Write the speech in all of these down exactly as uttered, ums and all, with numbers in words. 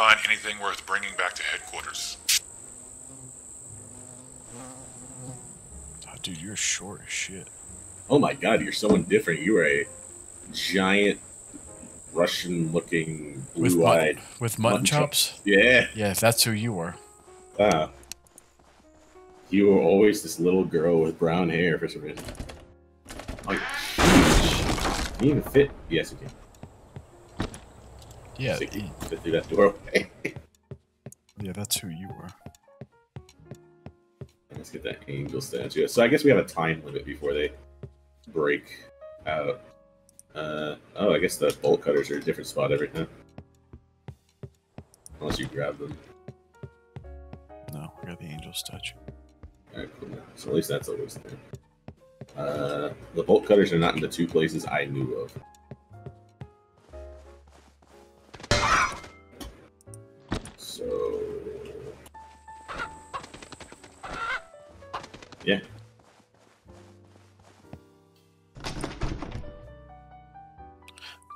find anything worth bringing back to headquarters. Oh, dude, you're short as shit. Oh my god, you're someone different. You are a giant Russian-looking, blue-eyed... With, with mutton, mutton chops? chops? Yeah. Yeah, if that's who you were. Wow. You were always this little girl with brown hair for some reason. Oh, yeah. Can you even fit? Yes, you can. Yeah, so you can fit through that doorway. Yeah, that's who you were. Let's get that angel statue. So I guess we have a time limit before they break out. Uh, oh, I guess the bolt cutters are a different spot every time. Unless you grab them. No, we got the angel statue. Alright, cool. So at least that's always there. Uh, the bolt cutters are not in the two places I knew of. So... yeah.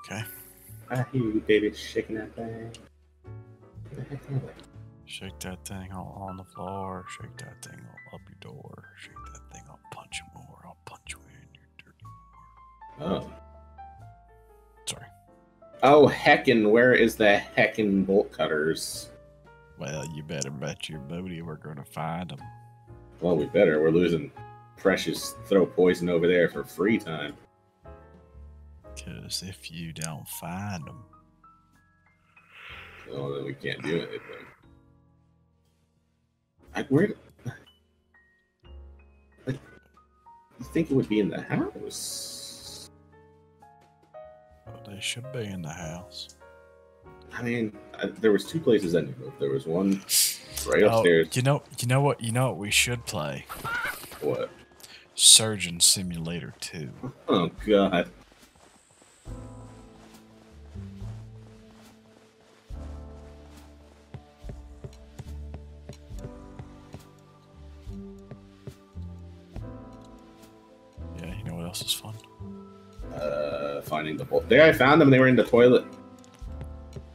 Okay. I hear you, baby, shaking that thing. Shake that thing all on the floor. Shake that thing all up your door. Shake that thing. I'll punch you more. I'll punch you in your dirty door. Oh. Sorry. Oh, heckin', where is the heckin' bolt cutters? Well, you better bet your booty we're going to find them. Well, we better. We're losing precious throw poison over there for free time. Because if you don't find them... well, then we can't do anything. I, where... like, you think it would be in the house? Well, they should be in the house. I mean, I, there was two places I knew of. There was one right oh, upstairs. You know, you know what? You know what we should play? What? Surgeon Simulator two. Oh god. Is fun. Uh, finding the bolt. There, I found them. They were in the toilet.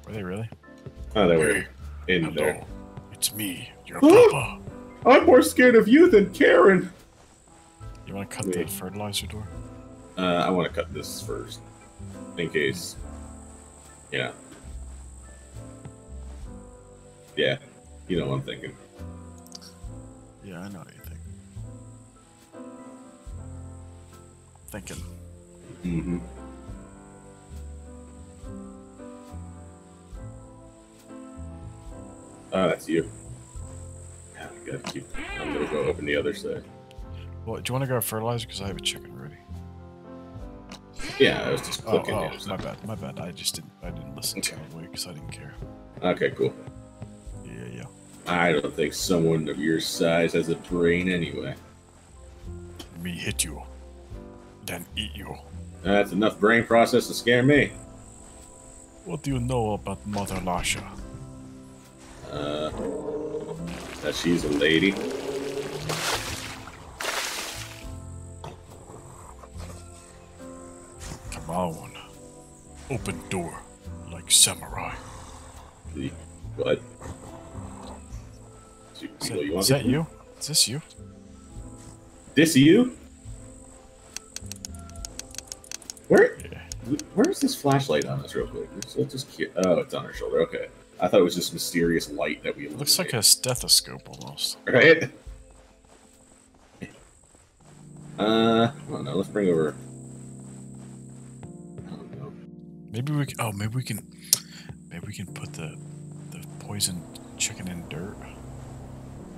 Were they really? Oh, they were hey, in hello. there. It's me, your papa. I'm more scared of you than Karen. You want to cut Wait. the fertilizer door? Uh, I want to cut this first, in case. Yeah. Yeah. You know what I'm thinking. Yeah, I know what you're thinking. Thinking. Mm-hmm. Oh, that's you. Yeah, I gotta keep. I'm gonna go open the other side. Well, do you want to grab fertilizer? Because I have a chicken ready. Yeah, I was just clicking. Oh, oh my bad, my bad. I just didn't. I didn't listen okay. to it because I didn't care. Okay, cool. Yeah, yeah. I don't think someone of your size has a brain anyway. Let me hit you. And eat you. That's enough brain process to scare me. What do you know about Mother Lasha? Uh, that she's a lady. Come on, open door like samurai. The, what? Is, you, is, that, you is that you? Is this you? This you? Where, where is this flashlight on us, real quick? Let's, let's just keep, oh, it's on her shoulder. Okay, I thought it was just mysterious light that we. Eliminate. Looks like a stethoscope almost. Right. Uh, I don't know. Let's bring over. I don't know. Maybe we. Can, oh, maybe we can. Maybe we can put the the poison chicken in dirt.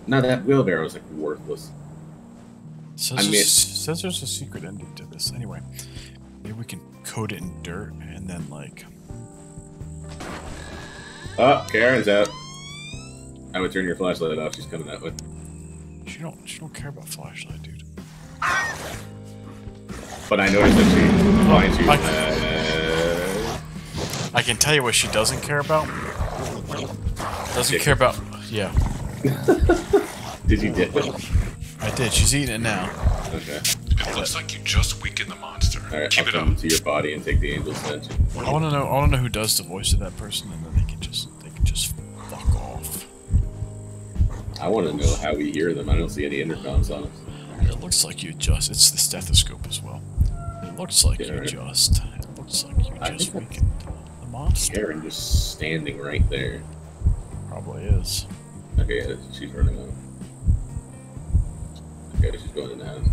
No, that wheelbarrow is like worthless. Says I mean, it says there's a secret ending to this. Anyway. Maybe we can coat it in dirt and then, like... oh, Karen's out. I would turn your flashlight off. She's coming that way. She don't, she don't care about flashlight, dude. But I noticed that she finds you. I can, uh, I can tell you what she doesn't care about. Doesn't chicken. care about... yeah. Did you dip it? I did. She's eating it now. Okay. It looks like you just weakened the monster. All right, Keep I'll it come up to your body and take the angel's attention. I want to know. I want to know who does the voice of that person, and then they can just they can just I want to know how we hear them. I don't see any intercoms on us. It looks like you just... It's the stethoscope as well. It looks like yeah, you right. just... It looks like you I just weakened the monster. Karen just standing right there. Probably is. Okay, she's running out. Okay, she's going in the house.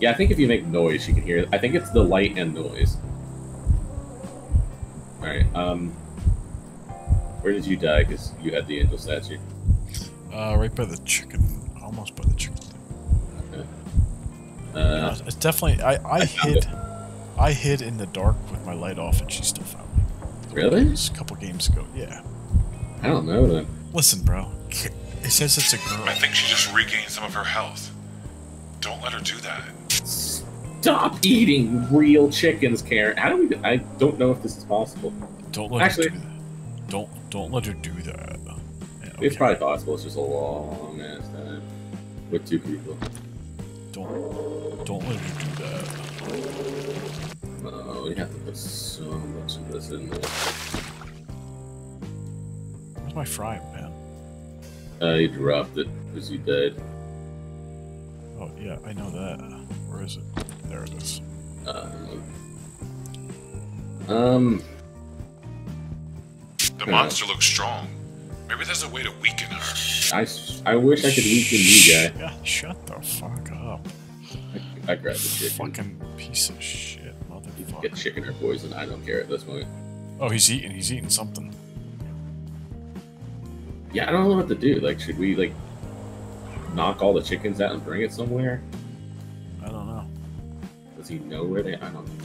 Yeah, I think if you make noise, you can hear it. I think it's the light and noise. Alright, um... where did you die? Because you had the angel statue. Uh, right by the chicken. Almost by the chicken thing. Okay. Uh... No, it's definitely... I, I, I hid... It. I hid in the dark with my light off and she still found me. Really? It was a couple games ago, yeah. I don't know, then. Listen, bro. It says it's a girl. I think she just regained some of her health. Don't let her do that. Stop eating real chickens, Karen. How do we do, I don't know if this is possible. Don't let Actually, her do that. Don't don't let her do that. Yeah, okay. It's probably possible. It's just a long ass time with two people. Don't don't let her do that. Oh, we have to put so much of this in there. Where's my frying pan? Uh, you dropped it because you died. Oh, yeah, I know that. Where is it? There it is. Um... um the uh, monster looks strong. Maybe there's a way to weaken her. I, I wish I could weaken you, guy. Yeah, shut the fuck up. I, I grabbed the chicken. Fucking piece of shit, motherfucker. Get chicken or poison, I don't care at this point. Oh, he's eating. He's eating something. Yeah, I don't know what to do. Like, should we, like... knock all the chickens out and bring it somewhere? I don't know. Does he know where they are? I don't know.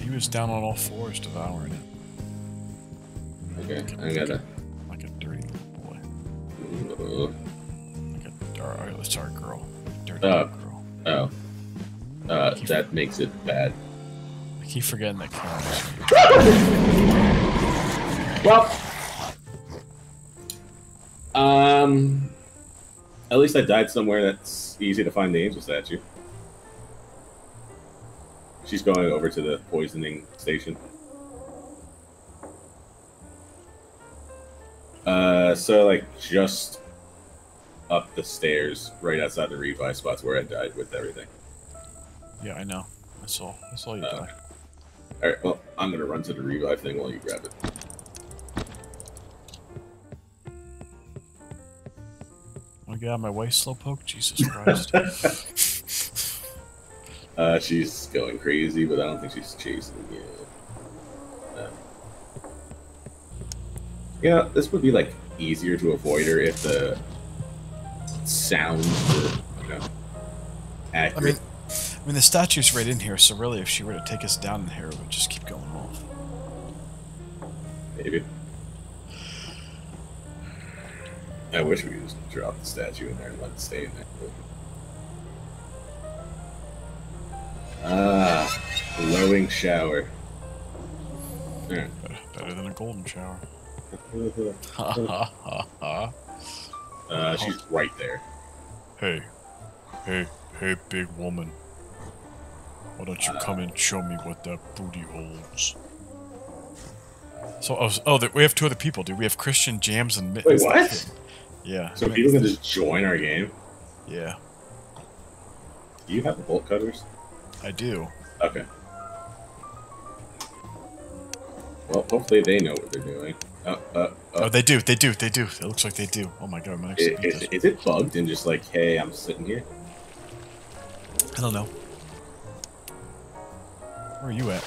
He was down on all fours devouring it. Okay, like a, I gotta... Like a, like a dirty little boy. Uh, like a... Alright, let's start girl. Dirty uh, girl. Oh. Uh, that makes it bad. I keep forgetting that counts. Well... Um... At least I died somewhere that's easy to find the angel statue. She's going over to the poisoning station. Uh, so like just up the stairs, right outside the revive spots where I died with everything. Yeah, I know. I saw. I saw you uh, die. All right. Well, I'm gonna run to the revive thing while you grab it. Get out of my way, slowpoke. Jesus Christ. uh, she's going crazy, but I don't think she's chasing you. Uh, yeah, this would be like easier to avoid her if the sounds were, you know, accurate. I mean, I mean, the statue's right in here, so really, if she were to take us down in here, it would just keep going off. Maybe. I wish we could just drop the statue in there and let it stay in there. Ah, glowing shower. Right. Better than a golden shower. uh, she's right there. Hey, hey, hey, big woman. Why don't you uh, come and show me what that booty holds? So, oh, oh there, we have two other people, dude. We have Christian Jams and Mittens. Wait, what? Yeah. So I mean, people can just join our game? Yeah. Do you have the bolt cutters? I do. Okay. Well, hopefully they know what they're doing. Uh, uh, uh. Oh, they do. They do. They do. It looks like they do. Oh my god, Max. Is, is, is it bugged and just like, hey, I'm sitting here? I don't know. Where are you at?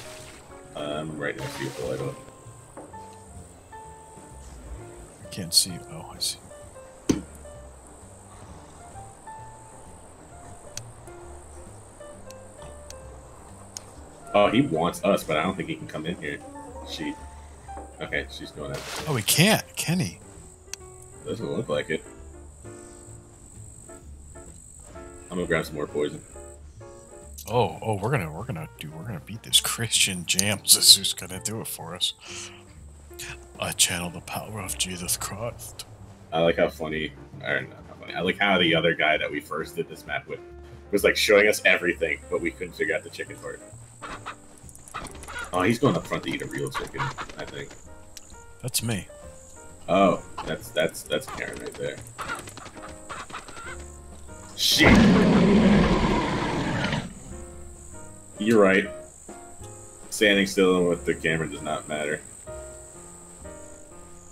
I'm right next to you, so I don't... I can't see you. Oh, I see. Oh, he wants us, but I don't think he can come in here. She... Okay, she's going out. Oh, he can't, can he? Doesn't look like it. I'm gonna grab some more poison. Oh, oh, we're gonna, we're gonna do, we're gonna beat this. Christian Jams is who's gonna do it for us. I channel the power of Jesus Christ. I like how funny, or not how funny, I like how the other guy that we first did this map with was like showing us everything, but we couldn't figure out the chicken part. Oh, he's going up front to eat a real chicken, I think. That's me. Oh, that's that's that's Karen right there. Shit. You're right. Standing still with the camera does not matter.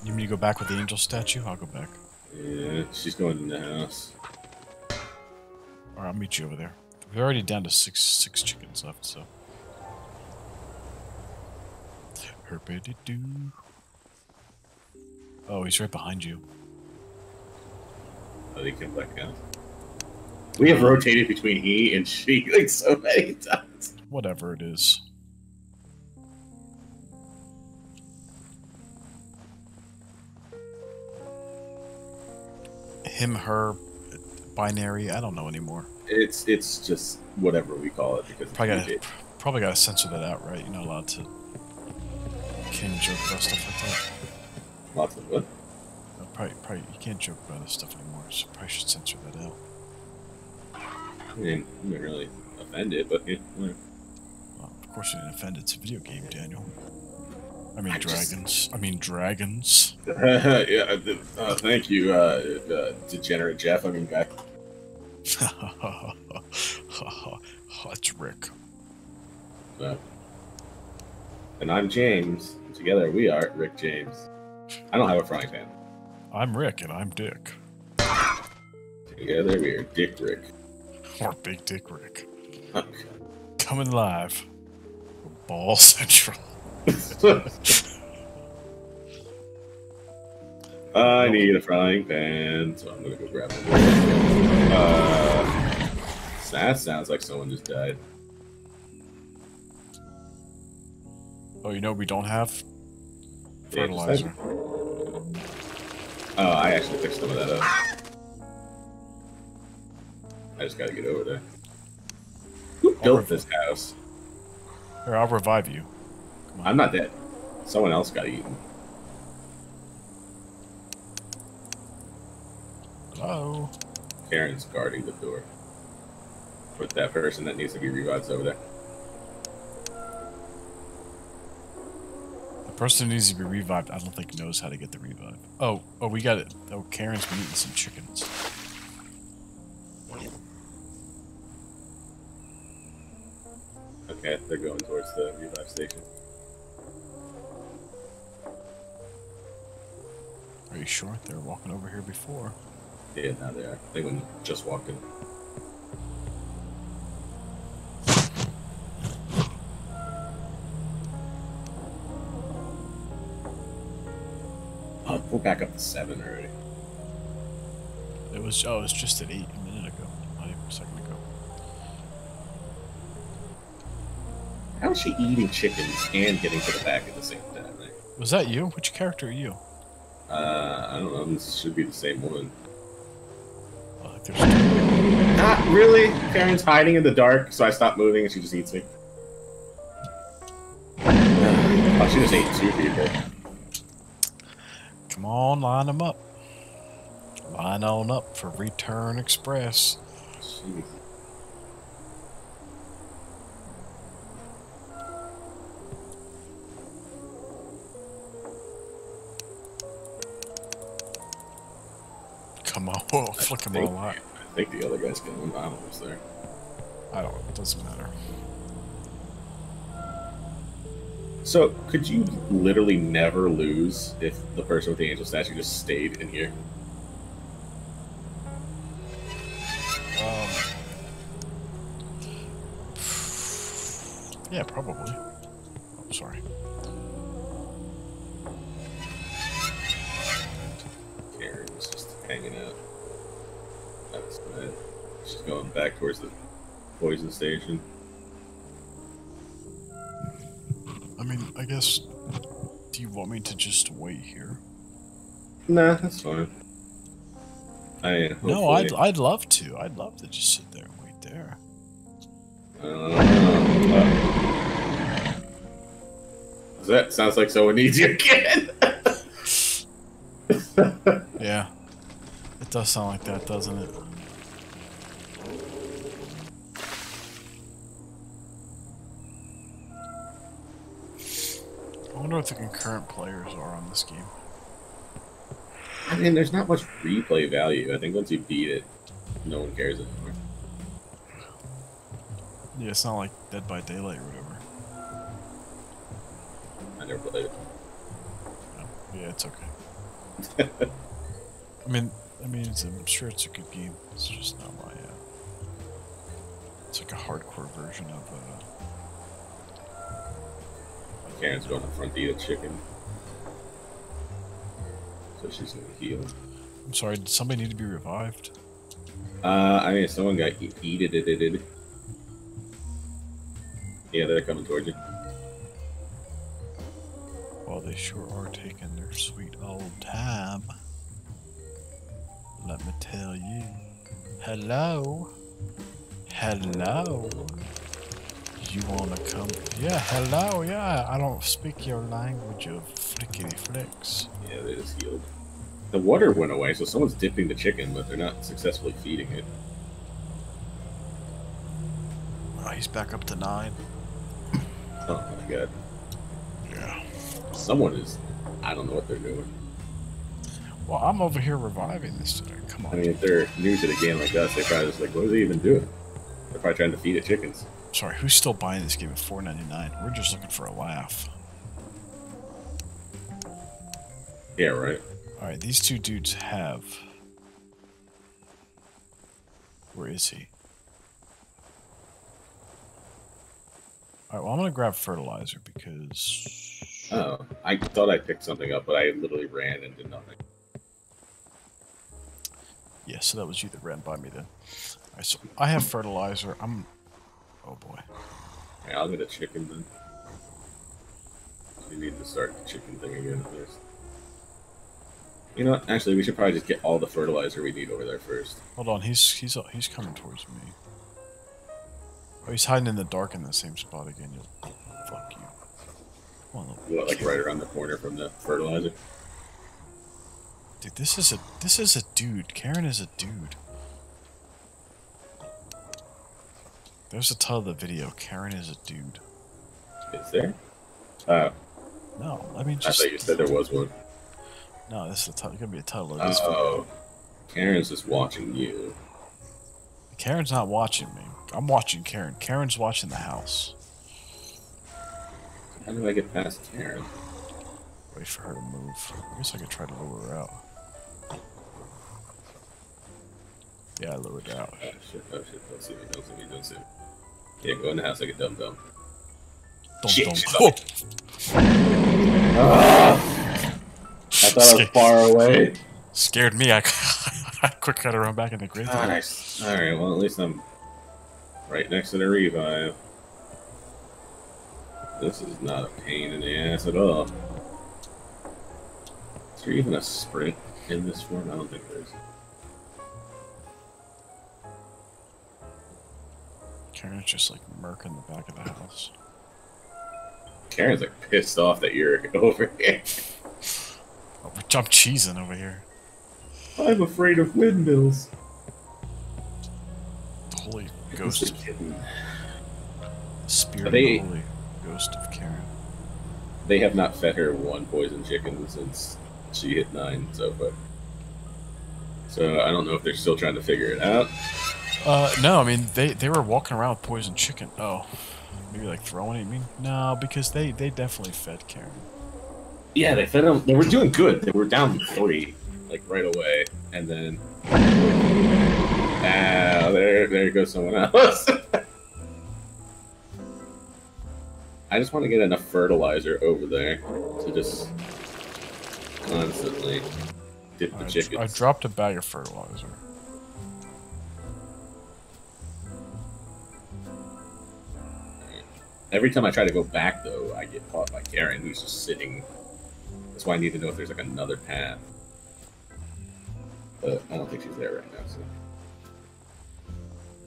You mean you go back with the angel statue? I'll go back. Yeah, she's going in the house. Alright, I'll meet you over there. We're already down to six six chickens left, so. Herpity-doo. Oh, he's right behind you. Oh, he came back down. We have rotated between he and she like so many times. Whatever it is. Him, her, binary, I don't know anymore. It's it's just whatever we call it because probably gotta, probably gotta censor that out, right? You're not allowed to can't joke about stuff like that. Lots of what? No, probably probably you can't joke about this stuff anymore, so probably should censor that out. I mean, you didn't really offend it, but yeah. Well, of course you didn't offend it. It's a video game, Daniel. I mean I dragons. Just... I mean dragons. Uh, yeah. Uh, thank you, uh, uh, degenerate Jeff. I mean guy. It's Rick. So, and I'm James. Together we are Rick James. I don't have a frying pan. I'm Rick and I'm Dick. Together we are Dick Rick. Or Big Dick Rick. Okay. Coming live from Ball Central. I need a frying pan, so I'm gonna go grab it. Uh, that sounds like someone just died. Oh, you know we don't have fertilizer. Yeah, oh, I actually picked some of that up. I just gotta get over there. Who built this house? Here, I'll revive you. Come on. I'm not dead. Someone else got eaten. Hello? Karen's guarding the door. Put that person that needs to be revived over there. The person who needs to be revived, I don't think knows how to get the revive. Oh, oh, we got it. Oh, Karen's been eating some chickens. Okay, they're going towards the revive station. Are you sure? They were walking over here before. Yeah, now they are. They were just walking. Oh, we're back up to seven already. It was, oh, it was just at eight a minute ago, not even a second ago. How is she eating chickens and getting to the back at the same time? Right? Was that you? Which character are you? Uh, I don't know. This should be the same one. Uh, Not really. Karen's hiding in the dark, so I stopped moving and she just eats me. Oh, she just ate two people. Come on, line them up. Line on up for Return Express. Jeez. Come on, whoa, flick him all out. I think the other guy's going on almost there. I don't know, it doesn't matter. So, could you literally never lose if the person with the angel statue just stayed in here? Um. Yeah, probably. I'm sorry. Hanging out. That's good. She's going back towards the poison station. I mean, I guess. Do you want me to just wait here? Nah, that's fine. I hopefully... no, I'd I'd love to. I'd love to just sit there and wait there. Uh, uh, that sounds like someone needs you again. Yeah. It does sound like that, doesn't it? I wonder what the concurrent players are on this game. I mean, there's not much replay value. I think once you beat it, no one cares anymore. Yeah, it's not like Dead by Daylight or whatever. I never played it. No. Yeah, it's okay. I mean, I mean, it's, I'm sure it's a good game. It's just not my. Uh, it's like a hardcore version of. Uh, my Karen's going in front to eat a chicken, so she's gonna heal. I'm sorry. Did somebody need to be revived? Uh, I mean, someone got eated. Yeah, they're coming towards you. Well, they sure are taking their sweet old time. Let me tell you. Hello? Hello? You wanna come? Yeah, hello, yeah. I don't speak your language of flickety flicks. Yeah, they just healed. The water went away, so someone's dipping the chicken, but they're not successfully feeding it. Oh, he's back up to nine. Oh my god. Yeah. Someone is... I don't know what they're doing. Well, I'm over here reviving this thing. Come on. I mean, if they're new to the game like us, they're probably just like, what are they even doing? They're probably trying to feed it chickens. Sorry, who's still buying this game at four ninety-nine? We're just looking for a laugh. Yeah, right. Alright, these two dudes have... Where is he? Alright, well, I'm gonna grab fertilizer because... Oh, I thought I picked something up, but I literally ran and did nothing. Yeah, so that was you that ran by me then. Alright, so I have fertilizer. I'm... Oh boy. Alright, I'll get a chicken then. We need to start the chicken thing again first. You know what? Actually, we should probably just get all the fertilizer we need over there first. Hold on, he's he's he's coming towards me. Oh, he's hiding in the dark in the same spot again. You'll, fuck you. Come on, what, like right around the corner from the fertilizer? Dude, this is a this is a dude. Karen is a dude. There's a title of the video. Karen is a dude. Is there? Oh. Uh, no, I mean just. I thought you said there was one. No, this is gonna be a title of this. Uh oh, Karen's just watching you. Karen's not watching me. I'm watching Karen. Karen's watching the house. How do I get past Karen? Wait for her to move. I guess I could try to lure her out. Yeah, I lured her out. Oh shit! Oh shit! Don't see me! Don't see me! Don't see me! Yeah, go in the house like a dumb dumb. Shit! Dumb. Oh. I thought Scared. I was far away. Scared me. I, I quick cut around back in the grave. All right. All right. Well, at least I'm right next to the revive. This is not a pain in the ass at all. Is there even a sprint in this form? I don't think there is. Karen's just like murk in the back of the house. Karen's like pissed off that you're over here. Oh, I'm cheesing over here. I'm afraid of windmills. The holy ghost of Karen. Spirit they, of the holy ghost of Karen. They have not fed her one poison chicken since she hit nine so far. So I don't know if they're still trying to figure it out. Uh, no, I mean, they, they were walking around with poison chicken. Oh, maybe like throwing it at me? No, because they, they definitely fed Karen. Yeah, they fed them. They were doing good. They were down three, like right away, and then ah, uh, there, there goes someone else. I just want to get enough fertilizer over there to just constantly dip the chickens. I dropped a bag of fertilizer. Every time I try to go back, though, I get caught by Karen, who's just sitting. That's why I need to know if there's, like, another path. But I don't think she's there right now, so...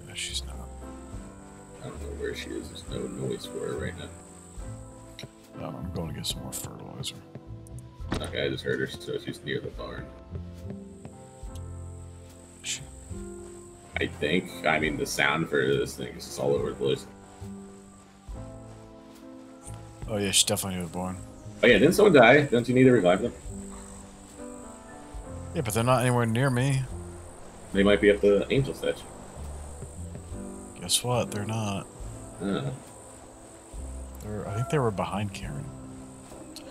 No, she's not. I don't know where she is. There's no noise for her right now. No, I'm going to get some more fertilizer. Okay, I just heard her, so she's near the barn. Is she? I think. I mean, the sound for this thing is just all over the place. Oh yeah, she definitely was born. Oh yeah, didn't someone die? Don't you need to revive them? Yeah, but they're not anywhere near me. They might be at the angel statue. Guess what? They're not. Uh. They're, I think they were behind Karen.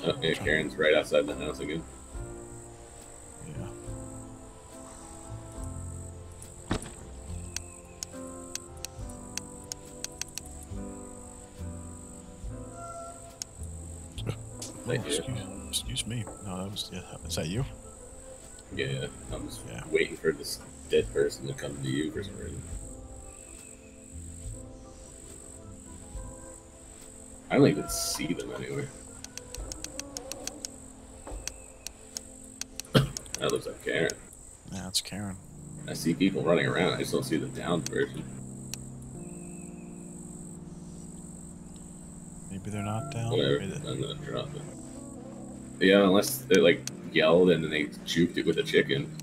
Oh, yeah, Karen's right outside the house again. Yeah. Oh, excuse, excuse me. No, that was. Yeah, is that you? Yeah, I was yeah. waiting for this dead person to come to you for some reason. I don't even see them anywhere. That looks like Karen. Yeah, it's Karen. I see people running around. I just don't see the downed version. Maybe they're not down. Whatever. Maybe they... I'm gonna drop it. Yeah, unless they like yelled and then they juked it with a chicken.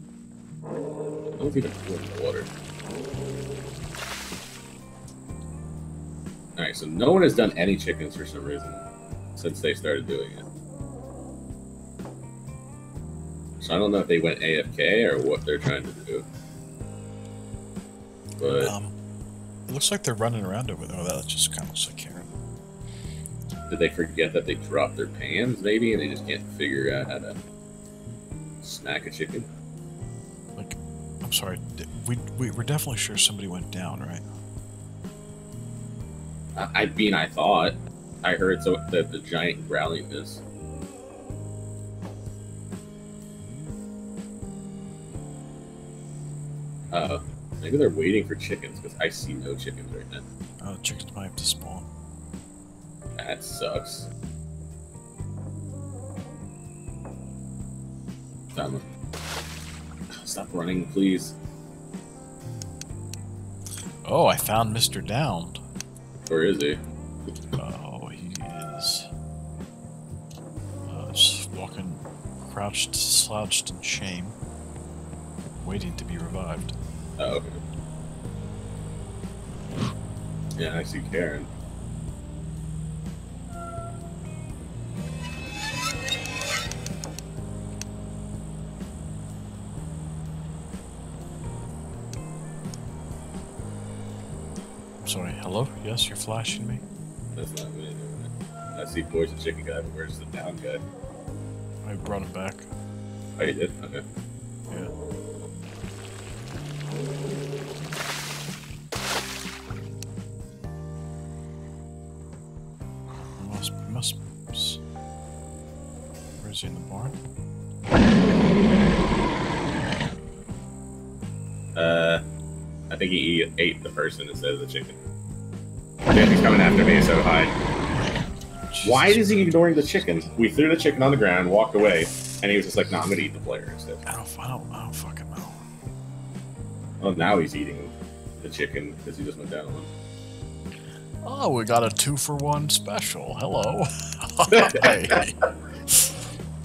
I don't even feel in the water. Alright, so no one has done any chickens for some reason since they started doing it. So I don't know if they went A F K or what they're trying to do. But um, it looks like they're running around over there. Oh, that just kind of looks like Karen. Did they forget that they dropped their pans, maybe, and they just can't figure out how to smack a chicken? Like, I'm sorry, we, we were definitely sure somebody went down, right? I, I mean, I thought. I heard so that the giant growling is... Uh-oh. Maybe they're waiting for chickens, because I see no chickens right now. Oh, chickens might have to spawn. That sucks. Stop. Stop running, please. Oh, I found Mister Downed. Where is he? Oh, he is... Uh, just walking, crouched, slouched in shame. Waiting to be revived. Oh, okay. Yeah, I see Karen. Sorry, hello? Yes, you're flashing me? That's not me. I see Poison Chicken Guy, but where's the down guy? I brought him back. Oh, you did? Okay. Yeah. Must, must, must. Where is he in the barn? Uh, I think he ate the person instead of the chicken. Yeah, he's coming after me, so hide. Why is he ignoring the chicken? We threw the chicken on the ground, walked away, and he was just like, "Nah, I'm gonna eat the player instead." I don't, I don't, I don't fucking know. Well, now he's eating the chicken because he just went down on him. Oh, we got a two for one special. Hello. Hey.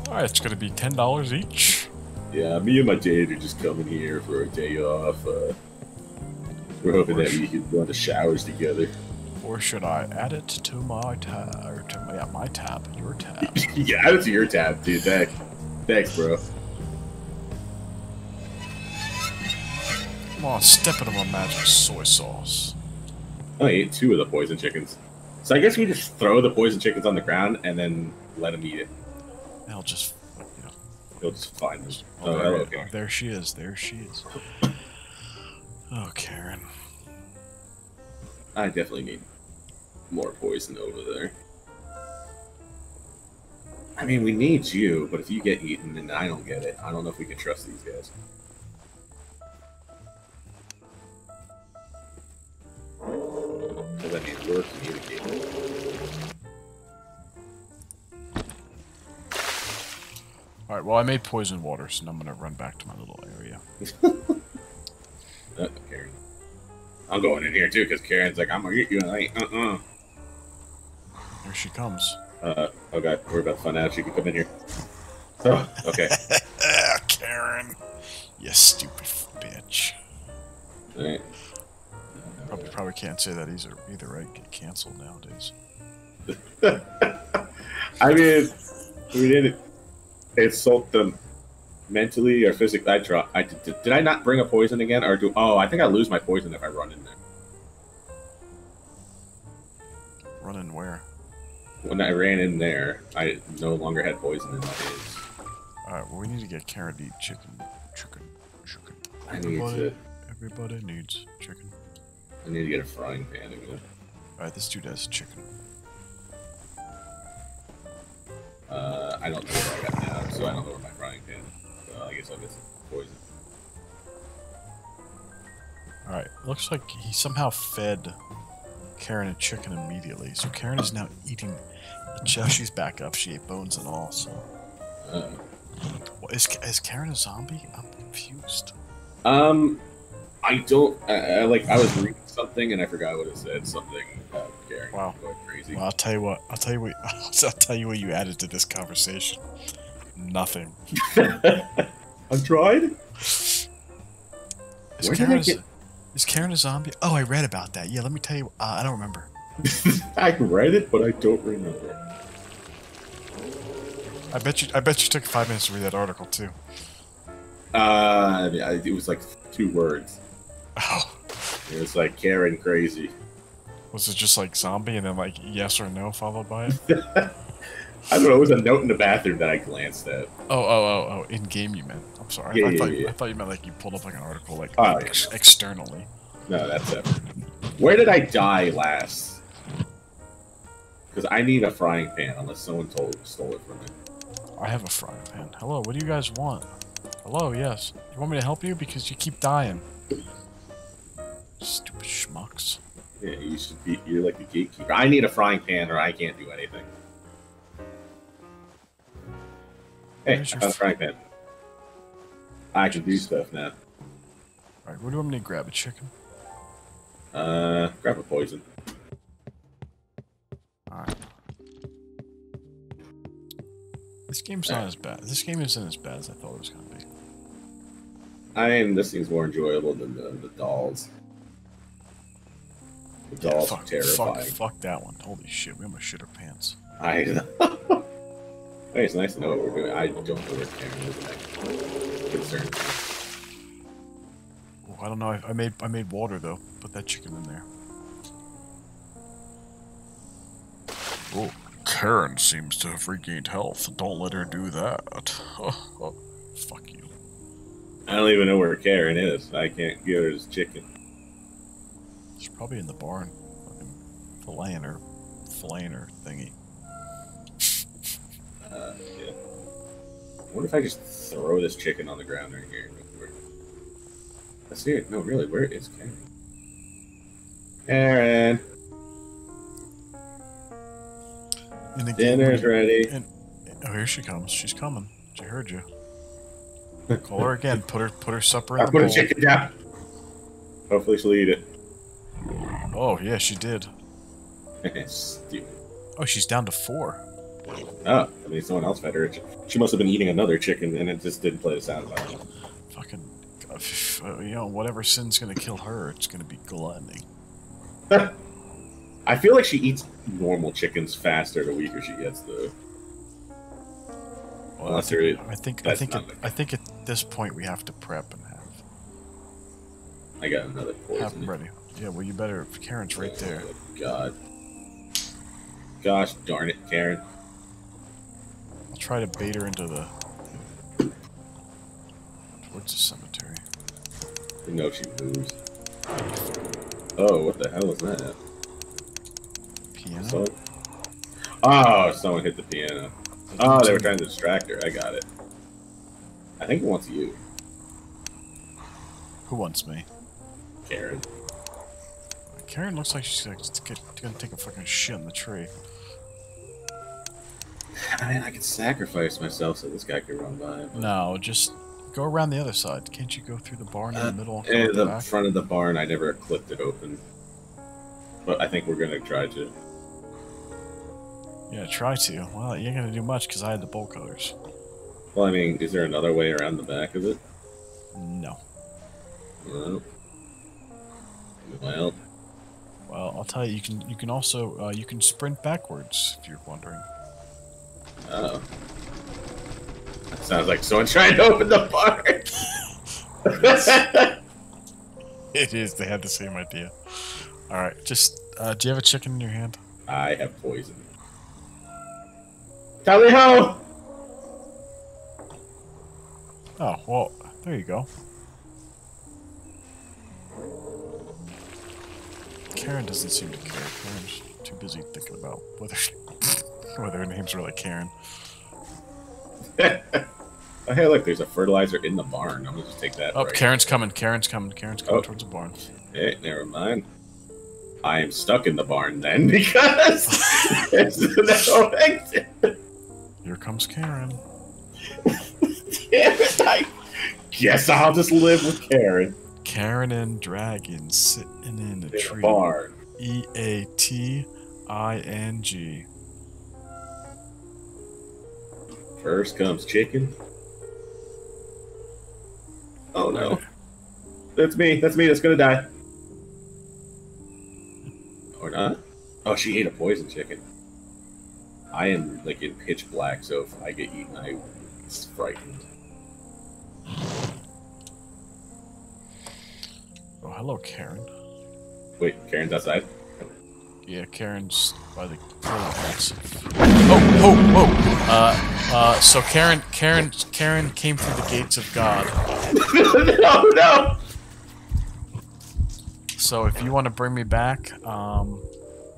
All right, it's gonna be ten dollars each. Yeah, me and my dad are just coming here for a day off. Uh, we're hoping or that we can run the showers together. Or should I add it to my tab? Or to my, yeah, my tab, your tab. Yeah, add it to your tab, dude. Thanks, thanks, bro. Come on, step into my magic soy sauce. I ate two of the poison chickens. So I guess we just throw the poison chickens on the ground and then let them eat it. I'll just, you know. He'll just find them. Oh, oh, there, okay. There she is. There she is. Oh, Karen. I definitely need more poison over there. I mean, we need you, but if you get eaten and I don't get it, I don't know if we can trust these guys. Because I mean, we're communicating. Alright, well, I made poison water, so now I'm going to run back to my little area. Uh, Karen. I'm going in here too, because Karen's like, I'm gonna get you, and I ain't, uh-uh. Here she comes. Uh, oh god, we're about to find out if she can come in here. Oh, okay. Karen. You stupid bitch. Alright. Probably, probably can't say that either, either right? Get canceled nowadays. I mean, we didn't insult them mentally or physically. I try. I did, did. Did I not bring a poison again, or do? Oh, I think I lose my poison if I run in there. Run in where? When I ran in there, I no longer had poison in my hands. All right. Well, we need to get Carradine chicken, chicken, chicken. I need everybody, to. Everybody needs chicken. I need to get a frying pan again. All right. This dude has chicken. Uh, I don't know what I got now, so I don't know where my frying pan is. So I guess I'll get some poison. Alright, looks like he somehow fed Karen a chicken immediately. So Karen is now eating the chow. She's back up. She ate bones and all, so... Uh, is, is Karen a zombie? I'm confused. Um, I don't... I, I, like, I was reading something and I forgot what it said. Something... Uh, Karen wow. Going crazy. Well, I'll tell you what. I'll tell you what. I'll tell you what you added to this conversation. Nothing. I'm tried. Is Karen, get... is Karen a zombie? Oh, I read about that. Yeah, let me tell you. Uh, I don't remember. I read it, but I don't remember. I bet you. I bet you took five minutes to read that article too. Uh, yeah, it was like two words. Oh. It was like Karen crazy. Was it just like zombie and then like yes or no followed by it? I don't know. It was a note in the bathroom that I glanced at. Oh, oh, oh, oh. In game you meant. I'm sorry. Yeah, I, yeah, thought, yeah. I thought you meant like you pulled up like an article like oh, ex yeah. externally. No, that's it. Where did I die last? Because I need a frying pan unless someone told, stole it from me. I have a frying pan. Hello, what do you guys want? Hello, yes. You want me to help you? Because you keep dying. Stupid schmucks. Yeah, you should be. You're like the gatekeeper. I need a frying pan, or I can't do anything. Hey, I found a frying pan. I can do stuff now. All right, what do I need? Grab a chicken. Uh, grab a poison. All right. This game's not as bad. This game isn't as bad as I thought it was gonna be. I mean, this thing's more enjoyable than the, the dolls. The yeah, fuck, fuck, fuck that one. Holy shit, we almost shit our pants. I know. Hey, it's nice to know what we're doing. I don't know where Karen is next. Concerned. Oh, I don't know. I, I made I made water though. Put that chicken in there. Oh, Karen seems to have regained health. Don't let her do that. Oh, oh, fuck you. I don't even know where Karen is. I can't give her this chicken. She's probably in the barn, filleting her, filleting her thingy. Uh, yeah. What if I just throw this chicken on the ground right here? Let's see it. No, really, where is Karen? Karen! And again, dinner's and, ready. And, oh, here she comes. She's coming. She heard you. Call her again. Put her, put her supper in I the bowl. I put a chicken down. Hopefully she'll eat it. Oh, yeah, she did. Stupid. Oh, she's down to four. Oh, I mean, someone else fed her. She must have been eating another chicken, and it just didn't play the sound effect. Fucking, you know, whatever sin's gonna kill her, it's gonna be gluttony. I feel like she eats normal chickens faster the weaker she gets, though. Well, I think, I think, I think, at, I think at this point we have to prep and have. I got another poison. Have them ready. Yeah, well, you better. Karen's right there. Oh, God. Gosh darn it, Karen. I'll try to bait her into the. Towards the cemetery. I know she moves. Oh, what the hell is that? Piano? So... Oh, someone hit the piano. Oh, they were trying to distract her. I got it. I think it wants you. Who wants me? Karen. Karen looks like she's gonna, gonna take a fucking shit in the tree. I mean, I could sacrifice myself so this guy could run by. But... No, just go around the other side. Can't you go through the barn uh, in the middle? In the back? Front of the barn, I never clipped it open. But I think we're gonna try to. Yeah, try to. Well, you ain't gonna do much because I had the bowl cutters. Well, I mean, is there another way around the back of it? No. No. Well. Well, I'll tell you. You can you can also uh, you can sprint backwards if you're wondering. Oh, I Sounds like someone trying to open the bar. It is. They had the same idea. All right. Just, uh, do you have a chicken in your hand? I have poison. Tally ho! Oh, well, there you go. Karen doesn't seem to care. Karen's too busy thinking about whether she, whether her name's really Karen. Oh, hey, look, there's a fertilizer in the barn. I'm gonna just take that. Oh, right. Karen's coming. Karen's coming. Karen's coming oh. towards the barn. Hey, never mind. I am stuck in the barn then because there's no exit. Here comes Karen. Damn it, I guess I'll just live with Karen. Karen and Dragon sitting in a in tree. A barn. E A T I N G. First comes chicken. Oh no. That's me. That's me that's gonna die. Or not? Oh, she ate a poison chicken. I am like in pitch black, so if I get eaten, I it's frightened. Oh, hello, Karen. Wait, Karen's outside? Yeah, Karen's by the fertilizer. Oh, oh, oh! Uh, uh, so Karen, Karen, Karen came through the gates of God. No, no! So if you want to bring me back, um,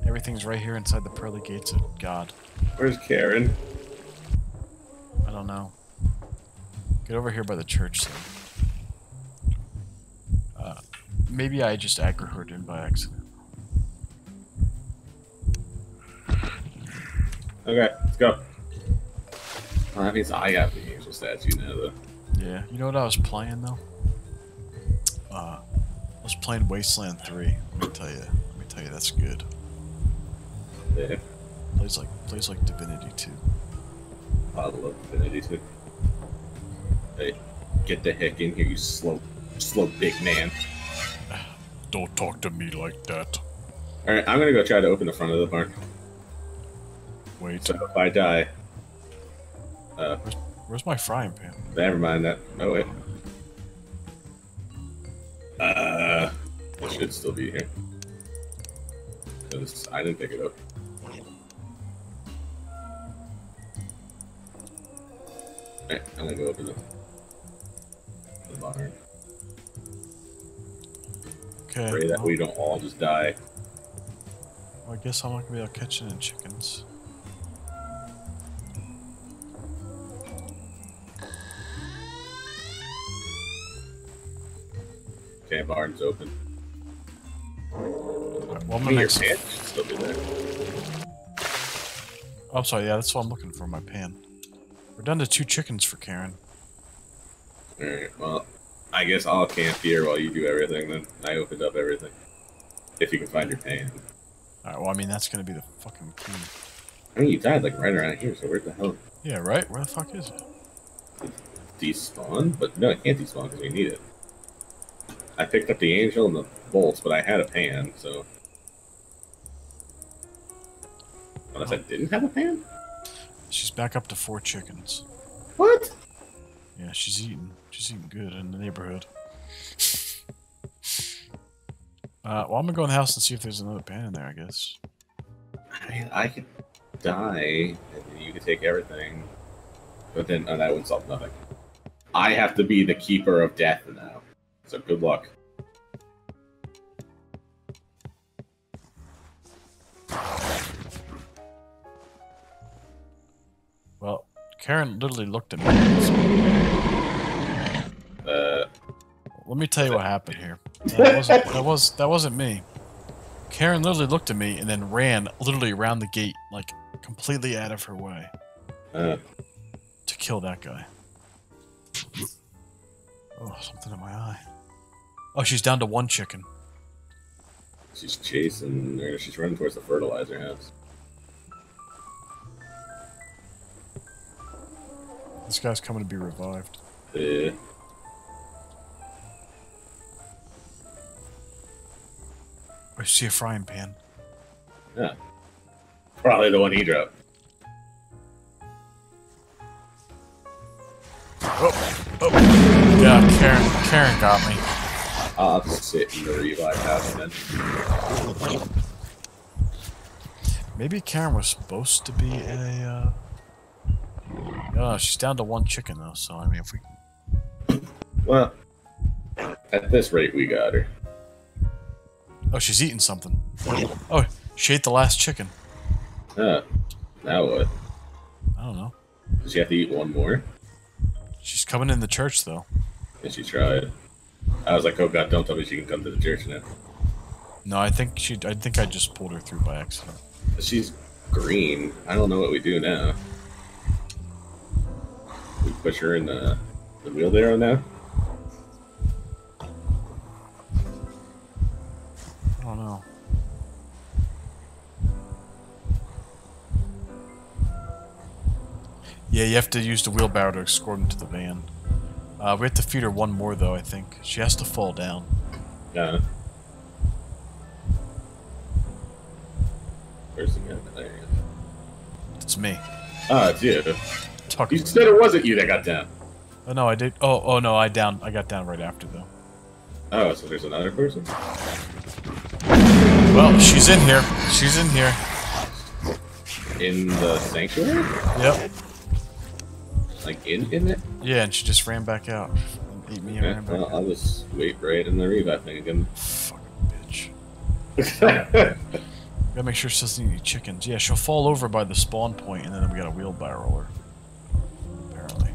everything's right here inside the pearly gates of God. Where's Karen? I don't know. Get over here by the church, so. Uh, maybe I just aggro her in by accident. Okay, let's go. Well, that means I got the angel statue now, though. Yeah, you know what I was playing, though? Uh, I was playing Wasteland three. Let me tell you. Let me tell you, that's good. Yeah. Plays like, plays like Divinity two. I love Divinity two. Hey, get the heck in here, you slow, slow big man. Don't talk to me like that. Alright, I'm gonna go try to open the front of the barn. Wait. So if I die... Uh, where's, where's my frying pan? Never mind that. Oh, wait. Uh, it should still be here. Because I didn't pick it up. Alright, I'm gonna go open the, the barn. Okay. Pray that we don't all just die. Well, I guess I'm not gonna be out catching any chickens. Okay, barn's open. Right, well, my next... pan should still be there. Oh, I'm sorry, yeah, that's what I'm looking for, my pan. We're down to two chickens for Karen. Alright, well, I guess I'll camp here while you do everything, then. I opened up everything. If you can find your pan. Alright, well, I mean, that's gonna be the fucking key. I mean, you died, like, right around here, so where the hell... Yeah, right? Where the fuck is it? Despawn? But no, it can't despawn because we need it. I picked up the angel and the bolts, but I had a pan, so... Unless oh. I didn't have a pan? She's back up to four chickens. What? Yeah, she's eating. She's eating good in the neighborhood. Uh, well, I'm gonna go in the house and see if there's another pan in there, I guess. I mean, I could die, and you could take everything, but then oh, that would solve nothing. I have to be the keeper of death now. So good luck. Well, Karen literally looked at me. Uh, Let me tell you what happened here. That wasn't, that was that wasn't me. Karen literally looked at me and then ran literally around the gate, like completely out of her way, uh. to kill that guy. Oh, something in my eye. Oh, she's down to one chicken. She's chasing, or she's running towards the fertilizer house. This guy's coming to be revived. Yeah. I see a frying pan. Yeah. Probably the one he dropped. Oh, oh. Yeah, Karen, Karen got me. I'll have to sit in the revive house then. Maybe Karen was supposed to be a, uh... Oh, she's down to one chicken, though, so, I mean, if we... Well, at this rate, we got her. Oh, she's eating something. Oh, she ate the last chicken. Uh, now what? I don't know. Does she have to eat one more? She's coming in the church, though. And she tried. I was like, oh god, don't tell me she can come to the church now. No, I think she. I think I just pulled her through by accident. She's green. I don't know what we do now. We push her in the, the wheelbarrow now? I don't know. Yeah, you have to use the wheelbarrow to escort him to the van. Uh, we have to feed her one more, though, I think. She has to fall down. Yeah. Where's the guy? There he is. It's me. Ah, it's you. Tucker. You said it wasn't you that got down. Oh, no, I did. Oh, oh no, I down. I got down right after, though. Oh, so there's another person? Well, she's in here. She's in here. In the sanctuary? Yep. Like in, in it? Yeah, and she just ran back out. And ate me okay. and ran back well, out. I'll just wait right in the revive thing again. Fucking bitch. Gotta make sure she doesn't eat any chickens. Yeah, she'll fall over by the spawn point, and then we gotta wheelbarrow her. Apparently.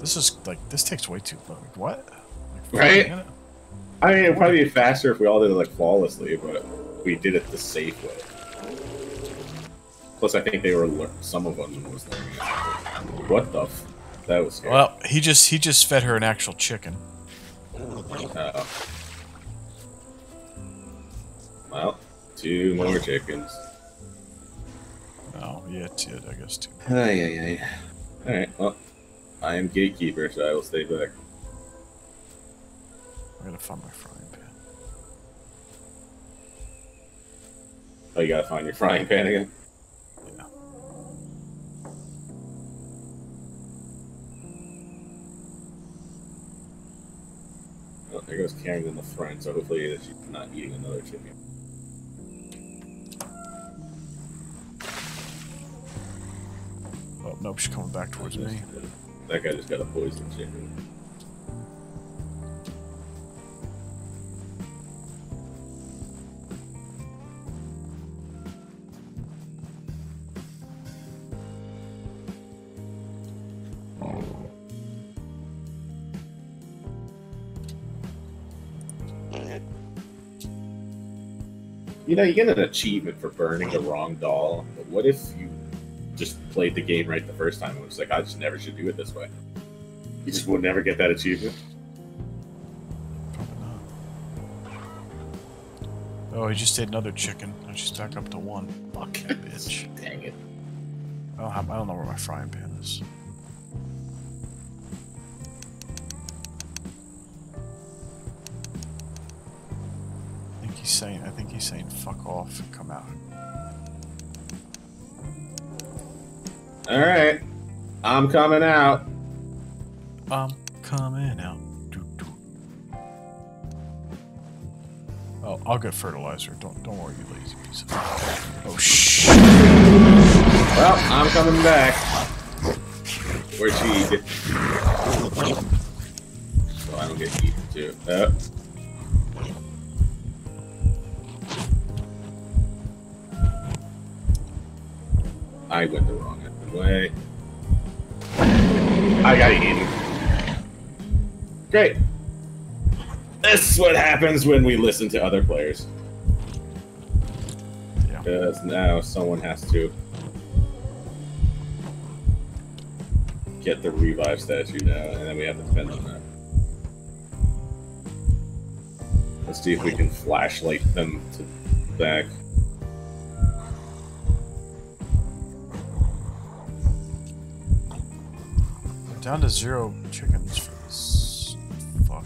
This is like, this takes way too long. Like, what? Like, right? I mean, it'd probably be faster if we all did it like flawlessly, but we did it the safe way. Plus, I think they were some of them was learning. What the? F that was scary. Well, he just he just fed her an actual chicken. Uh, well, two more chickens. Oh yeah, it's it, I guess two. Ay, ay, ay. All right. Well, I am gatekeeper, so I will stay back. I'm gonna find my frying pan. Oh, you gotta find your frying pan again. There goes Karen's in the front, so hopefully she's not eating another chicken. Oh, nope, she's coming back towards just, me. That guy just got a poisoned chicken. You know, you get an achievement for burning the wrong doll, but what if you just played the game right the first time and was like, I just never should do it this way? You just would never get that achievement. Oh, he just ate another chicken. Now she's back up to one. Fuck, bitch. Dang it. I don't, have, I don't know where my frying pan is. Saying, I think he's saying fuck off and come out. Alright. I'm coming out. I'm coming out. Doo, doo. Oh, I'll get fertilizer. Don't don't worry, you lazy piece of oh shit. Well, I'm coming back. Where'd she get so I don't get eaten too. Oh. I went the wrong way. I got eaten. Great. This is what happens when we listen to other players. Yeah. Because now someone has to get the revive statue now, and then we have to depend on that. Let's see if we can flashlight them to back. Down to zero chickens for this fuck.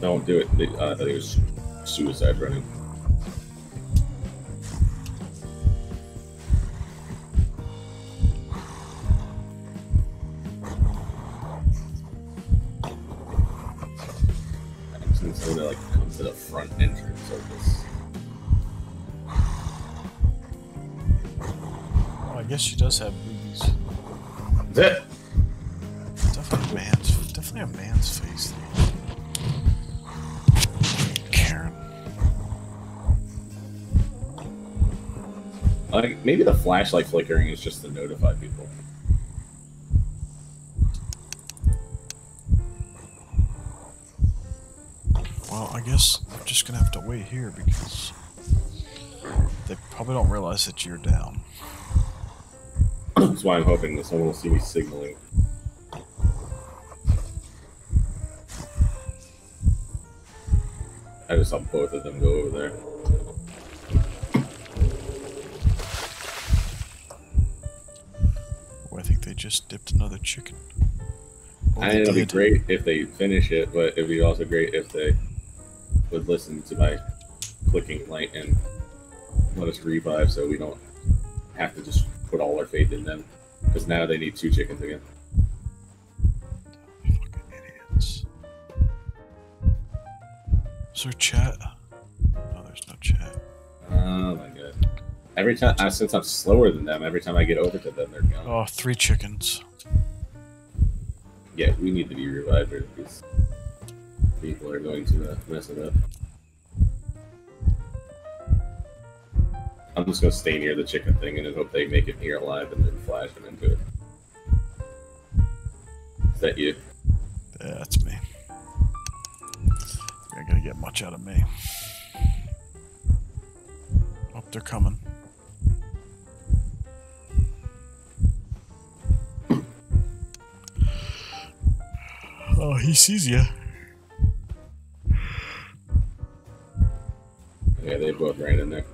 Don't do it. They, uh, I thought it was suicide running. entrance, and so it like comes to the front entrance of this. Well, I guess she does have boobies. That definitely a man's, definitely a man's face. Karen. Like maybe the flashlight flickering is just to notify people. Well, I guess we're just gonna have to wait here because they probably don't realize that you're down. That's why I'm hoping that someone will see me signaling. I just saw both of them go over there. Oh, I think they just dipped another chicken. Oh, I think it'll be great if they finish it, but it'd be also great if they would listen to my clicking light and let us revive so we don't have to just put all our faith in them. Because now they need two chickens again. Fucking idiots. Is there chat? No, there's no chat. Oh my god. Every time, uh, since I'm slower than them, every time I get over to them, they're gone. Oh, three chickens. Yeah, we need to be revived because people are going to uh, mess it up. I'm just gonna stay near the chicken thing and hope they make it here alive and then flash them into it. Is that you? Yeah, that's me. You're not gonna get much out of me. Oh, they're coming. Oh, he sees you. Yeah, they both ran in there.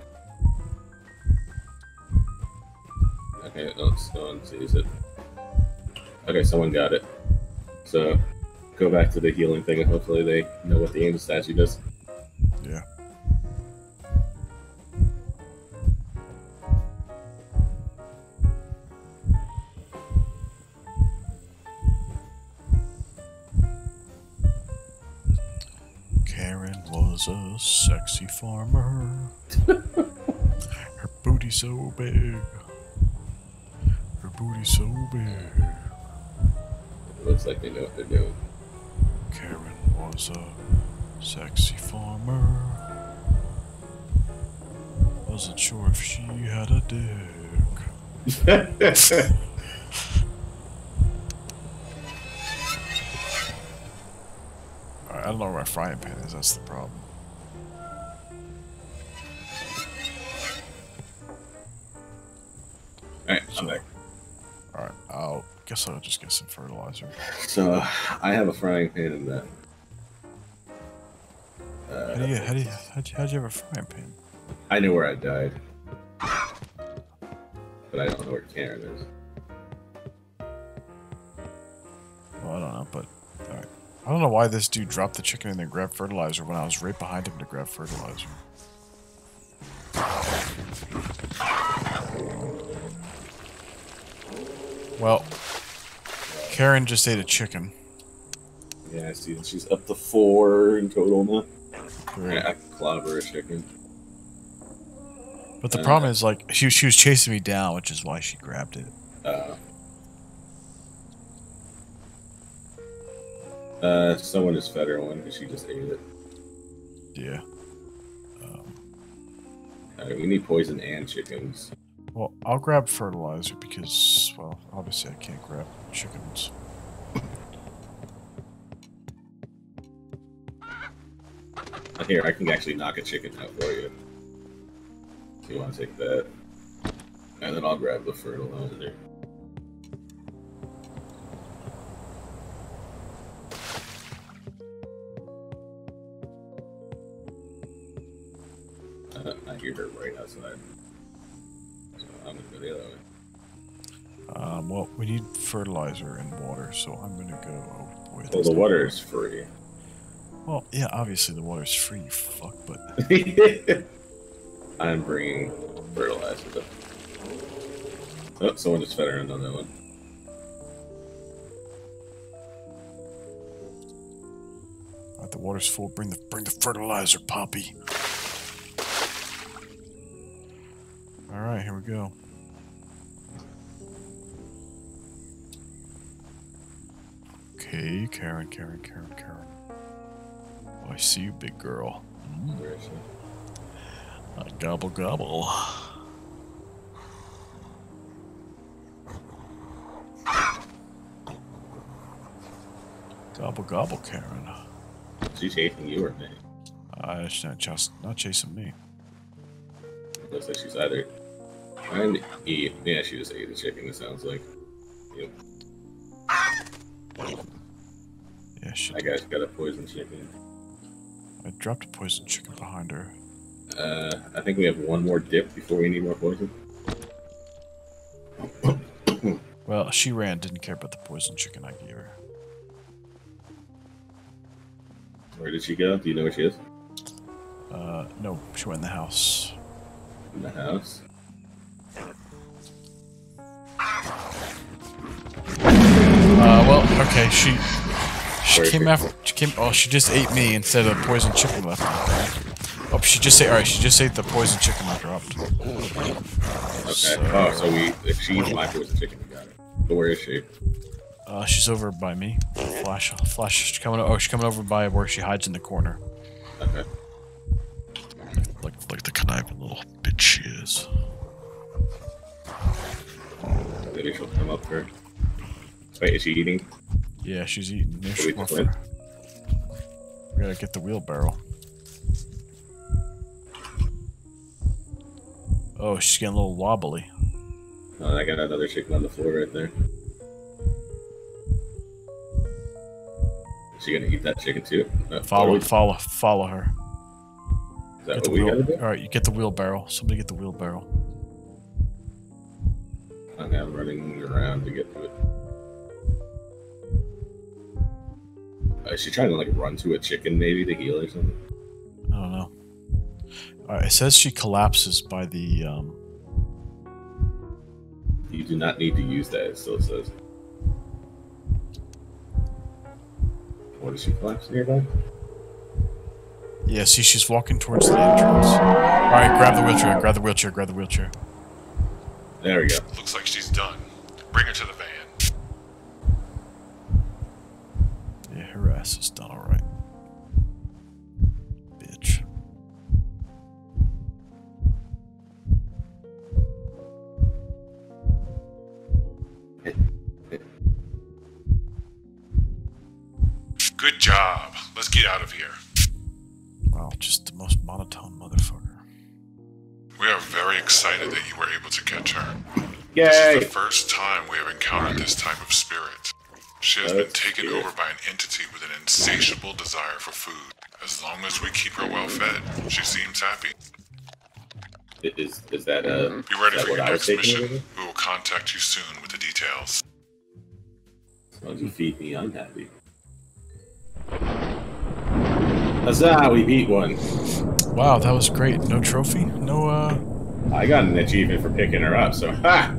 Okay, no, no one sees it. Okay, someone got it. So, go back to the healing thing and hopefully they know what the aim statue does. Yeah. Karen was a sexy farmer. Her booty so big. Her booty so big. It looks like they know what they're doing. Karen was a sexy farmer. Wasn't sure if she had a dick. I don't know where my frying pan is, that's the problem. Alright, so, I'm back. Alright, I'll guess I'll just get some fertilizer. So, uh, I have a frying pan in that. Uh, how do you, how do you, how'd you, how'd you have a frying pan? I know where I died. But I don't know where Karen is. Well, I don't know, but alright. I don't know why this dude dropped the chicken and then grabbed fertilizer when I was right behind him to grab fertilizer. Well, Karen just ate a chicken. Yeah, I see. She's up to four in total now. Right. I can clobber a chicken. But the uh, problem is, like, she, she was chasing me down, which is why she grabbed it. Uh, Uh, someone just fed her one because she just ate it. Yeah. Um, Alright, we need poison and chickens. Well, I'll grab fertilizer because, well, obviously I can't grab chickens. Here, I can actually knock a chicken out for you. So you want to take that. And then I'll grab the fertilizer. I hear her right outside. So I'm gonna go the other way. Um, well, we need fertilizer and water, so I'm gonna go with. Well, the water is free. Well, yeah, obviously the water's free, you fuck, but. I'm bringing fertilizer, though. Oh, someone just fed her another one. I The water's full. Bring the bring the fertilizer, Poppy. All right, here we go. Okay, Karen, Karen, Karen, Karen. Oh, I see you, big girl. Mm. Where is she? Uh, gobble, gobble. Gobble, gobble, Karen. She's chasing you or me? Uh, she's not, just, not chasing me. It looks like she's either trying to eat. Yeah, she just ate the chicken, it sounds like. Yep. Yeah, she I guess got a poison chicken. I dropped a poison chicken behind her. Uh, I think we have one more dip before we need more poison. Well, she ran, didn't care about the poison chicken I gave her. Where did she go? Do you know where she is? Uh, no. She went in the house. In the house? Uh, well, okay, she... She where came after... She came... Oh, she just ate me instead of the poison chicken left. Oh, she just ate... Alright, she just ate the poison chicken I dropped. Okay. So, oh, so we... If she eats my poison chicken, we got it. But where is she? Uh, she's over by me. Flash, Flash, she's coming, oh, she's coming over by where she hides in the corner. Okay. Like, like the conniving little bitch she is. Maybe she'll come up first. Wait, is she eating? Yeah, she's eating. Maybe she'll come up first. We gotta get the wheelbarrow. Oh, she's getting a little wobbly. Oh, I got another chicken on the floor right there. Is she gonna eat that chicken too? No, follow, follow, follow her. Is that what we gotta do? Alright, you get the wheelbarrow. Somebody get the wheelbarrow. Okay, I'm running around to get to it. Uh, is she trying to like run to a chicken maybe to heal or something? I don't know. Alright, it says she collapses by the... Um... You do not need to use that, it still says. What, does she collapse nearby? Yeah, see, she's walking towards the entrance. Alright, grab the wheelchair, grab the wheelchair, grab the wheelchair. There we go. Looks like she's done. Bring her to the van. Yeah, her ass is done, alright. Bitch. Good job. Let's get out of here. Wow, just the most monotone motherfucker. We are very excited that you were able to catch her. Yay! This is the first time we have encountered this type of spirit. She has That's been taken good. over by an entity with an insatiable desire for food. As long as we keep her well fed, she seems happy. Is, is that uh, Be ready that for your next mission. We will contact you soon with the details. As long as you feed me, I'm happy. Huzzah, we beat one. Wow, that was great. No trophy? No, uh... I got an achievement for picking her up, so ha!